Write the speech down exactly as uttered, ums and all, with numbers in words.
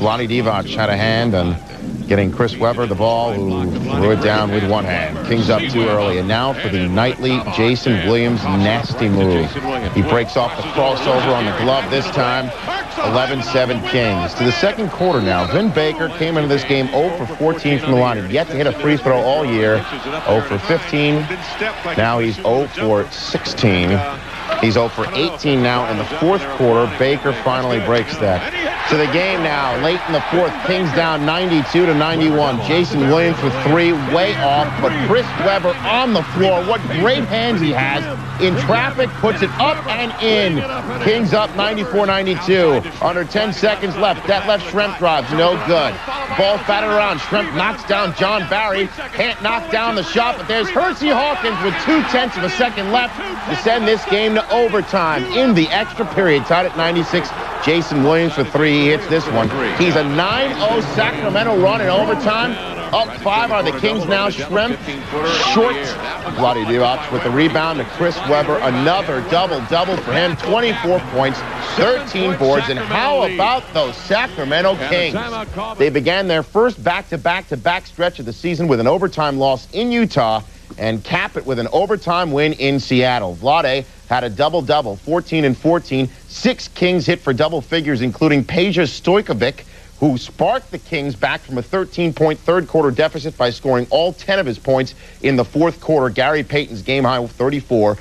Lonnie Divac had a hand on getting Chris Webber the ball, who threw it down with one hand. Kings up too early. And now for the nightly Jason Williams nasty move. He breaks off the crossover on the glove this time. eleven seven Kings. To the second quarter now. Vin Baker came into this game zero for fourteen from the line. He'd yet to hit a free throw all year. zero for fifteen. Now he's zero for sixteen. He's zero for eighteen now in the fourth quarter. Baker finally breaks that. To the game now, late in the fourth. Kings down ninety-two to ninety-one. Jason Williams with three, way off, but Chris Webber on the floor. What great hands he has. In traffic, puts it up and in. Kings up ninety-four ninety-two. Under ten seconds left. That left Schrempf drives, no good. Ball batted around. Schrempf knocks down John Barry. Can't knock down the shot, but there's Hersey Hawkins with two-tenths of a second left to send this game to overtime. In the extra period, tied at ninety-six. Jason Williams with three. He hits this one. He's a nine oh Sacramento run in overtime. Up five are the Kings now. Schrempf short. Vlade Divac with the rebound to Chris Webber. Another double-double for him. twenty-four points, thirteen boards. And how about those Sacramento Kings? They began their first back-to-back-to-back stretch of the season with an overtime loss in Utah and cap it with an overtime win in Seattle. Vlade had a double-double, fourteen and fourteen. Six Kings hit for double figures, including Peja Stojkovic, who sparked the Kings back from a thirteen point third-quarter deficit by scoring all ten of his points in the fourth quarter. Gary Payton's game-high thirty-four.